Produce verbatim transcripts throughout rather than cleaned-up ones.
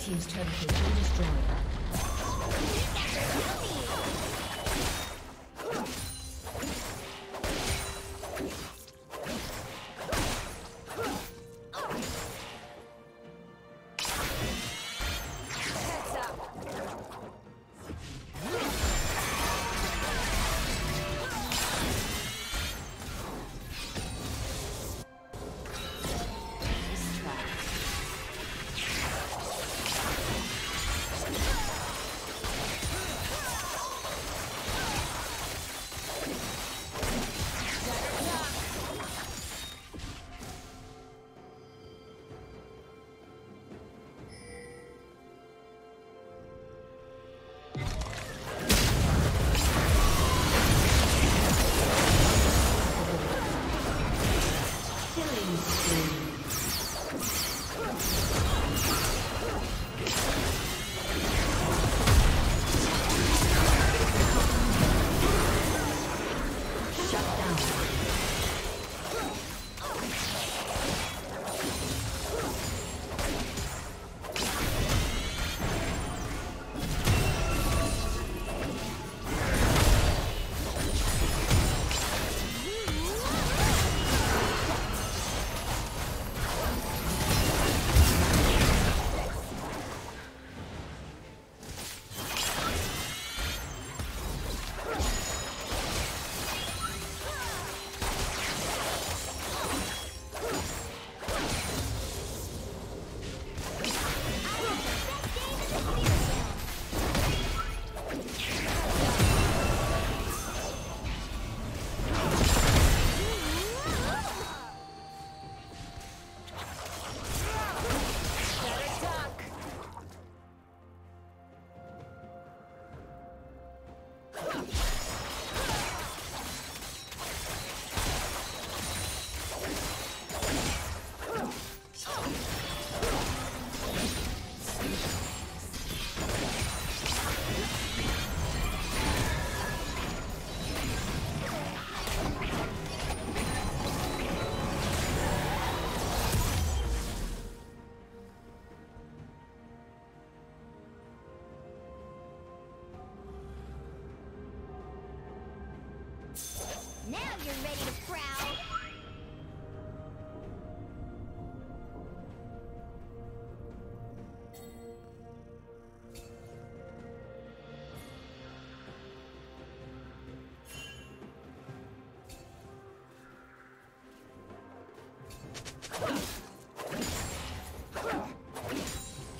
Team's turret has been destroyed.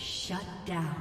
Shut down.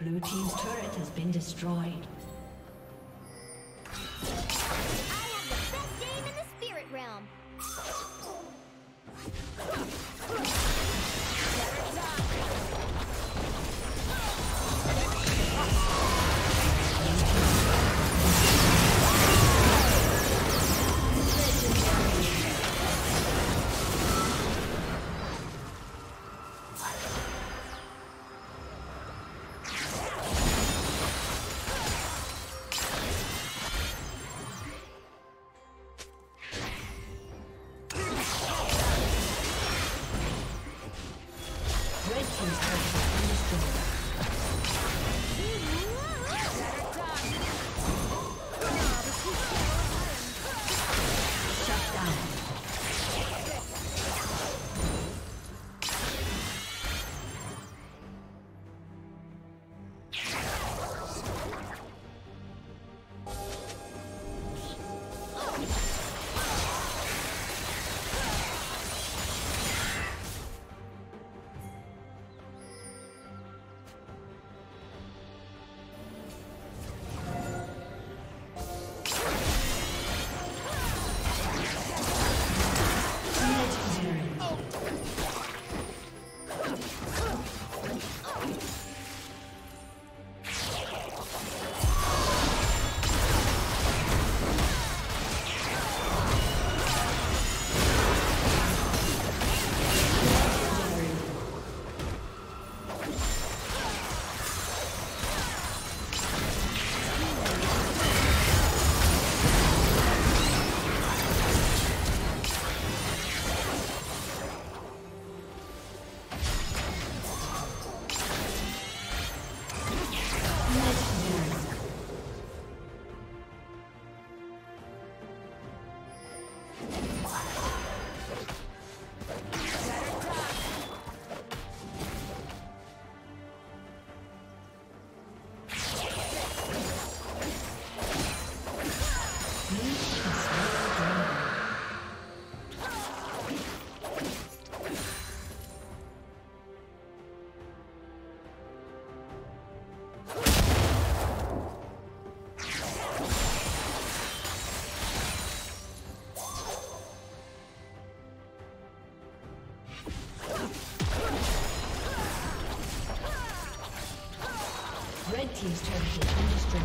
Blue team's turret has been destroyed. He's turned to industry.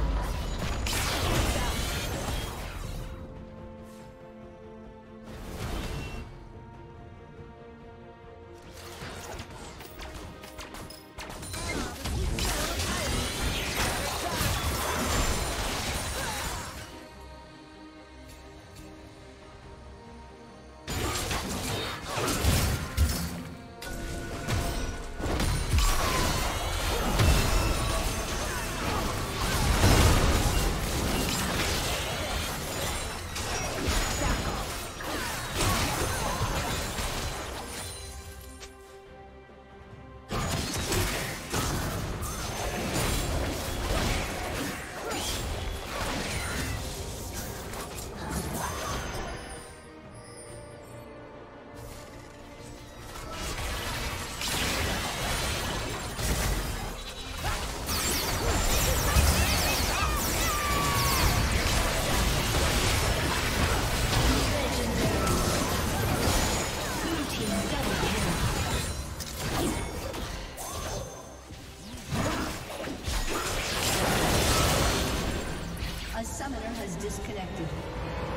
disconnected.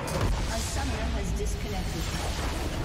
A summoner has disconnected.